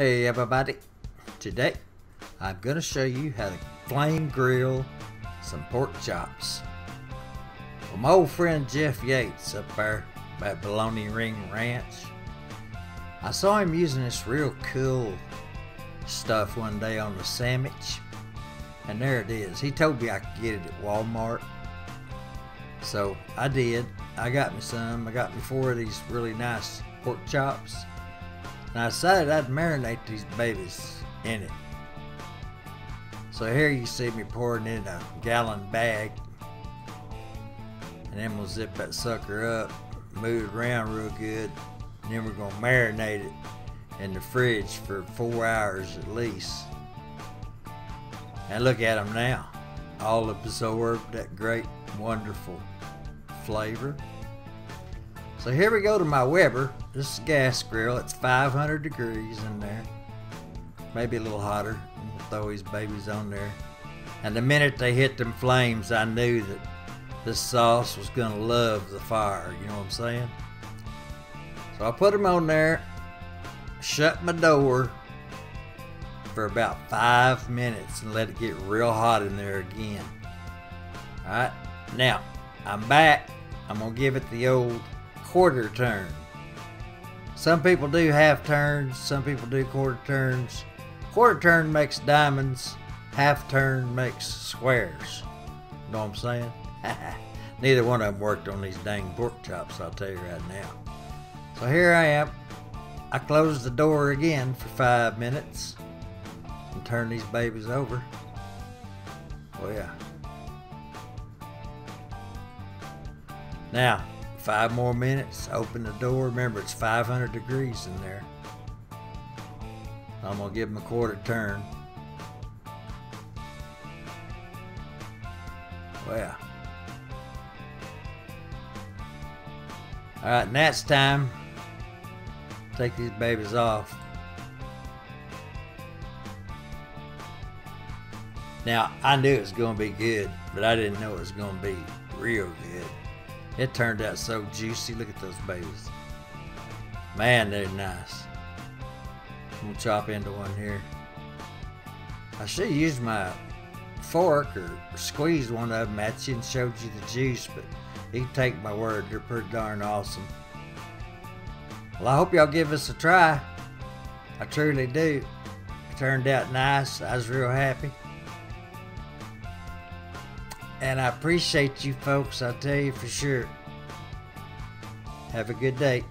Hey everybody, today I'm going to show you how to flame grill some pork chops. Well, my old friend Jeff Yates up there at Bologna Ring Ranch, I saw him using this real cool stuff one day on the sandwich, and there it is. He told me I could get it at Walmart, so I did. I got me some. I got me four of these really nice pork chops, and I decided I'd marinate these babies in it. So here you see me pouring in a gallon bag, and then we'll zip that sucker up, move it around real good, and then we're gonna marinate it in the fridge for 4 hours at least. And look at them now, all absorbed that great wonderful flavor. So here we go to my Weber. This is a gas grill. It's 500 degrees in there, maybe a little hotter. I'm gonna throw these babies on there, and the minute they hit them flames, I knew that this sauce was gonna love the fire, you know what I'm saying? So I put them on there, shut my door for about 5 minutes, and let it get real hot in there again. All right, now I'm back. I'm gonna give it the old quarter turn. Some people do half turns, some people do quarter turns. Quarter turn makes diamonds, half turn makes squares. You know what I'm saying? Neither one of them worked on these dang pork chops, I'll tell you right now. So here I am. I closed the door again for 5 minutes and turned these babies over. Oh yeah. Now 5 more minutes, open the door. Remember, it's 500 degrees in there. I'm gonna give them a quarter turn. Oh yeah. All right, and that's time. Take these babies off. Now, I knew it was gonna be good, but I didn't know it was gonna be real good. It turned out so juicy. Look at those babies. Man, they're nice. I'm gonna chop into one here. I should've used my fork or squeezed one of them at you and showed you the juice, but you can take my word, they're pretty darn awesome. Well, I hope y'all give us a try. I truly do. It turned out nice. I was real happy. And I appreciate you folks, I tell you for sure. Have a good day.